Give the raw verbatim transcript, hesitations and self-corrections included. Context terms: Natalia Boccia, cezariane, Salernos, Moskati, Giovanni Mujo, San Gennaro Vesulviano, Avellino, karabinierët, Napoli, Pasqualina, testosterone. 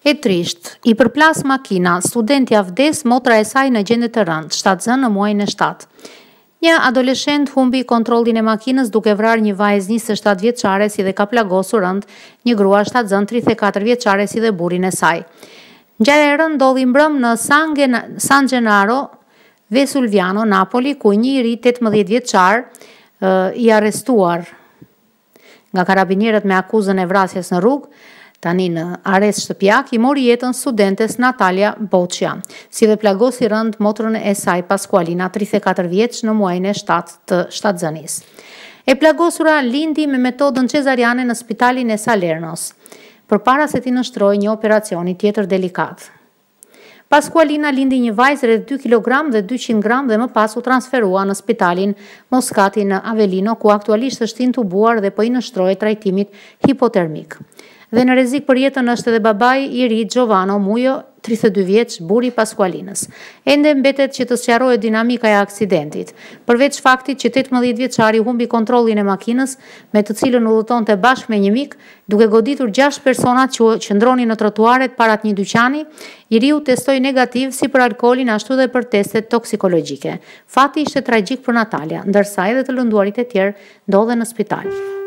E trisht, i përplas makina, studentja vdes, motra e saj në gjendje të rëndë, shtatë zënë në muajin e shtatë. Një adoleshent humbi kontrollin e makinës duke vrarë një vajzë njëzet e shtatë vjeçare si dhe ka plagosur rënd një grua shtatë zënë tridhjetë e katër vjeçare si dhe burrin e saj. Ngjarja e rëndë ndodhi mbrëm në San Gennaro Vesulviano, Napoli, ku një i ri tetëmbëdhjetë vjeçar i arrestuar nga karabinierët me akuzën e vrasjes në rrugë, tani në arrest shtëpiak, i mori jetën studentes Natalia Boccia, si dhe plagosi rënd motrën e saj Pasqualina, tridhjetë e katër vjeç, në muajin e shtatë të shtatëzënisë. E plagosura lindi me metodën cezariane në spitalin e Salernos, përpara se t'i nështroj një operacioni tjetër delikat. Pasqualina lindi një vajzë rreth dy kilogram dhe dyqind gram dhe më pas u transferua në spitalin Moskati në Avellino, ku aktualisht është intubuar dhe po i nështrohet trajtimit hipotermik. Dhe në rrezik për jetën është edhe babai i ri Giovanni Mujo, tridhjetë e dy vjeç, buri i Pasqualinës. Ende mbetet që të sqarohet dinamika e aksidentit, përveç faktit që tetëmbëdhjetë vjeçari humbi kontrollin e makinës, me të cilën udhëtonte bashkë me një mik, duke goditur gjashtë persona që qëndronin në trotuaret parat një dyqani. I riu testoi negativ si për alkoolin ashtu edhe për testet toksikologjike. Fati ishte tragjik për Natalia, ndërsa edhe të lënduarit e tjerë ndodhen në spital.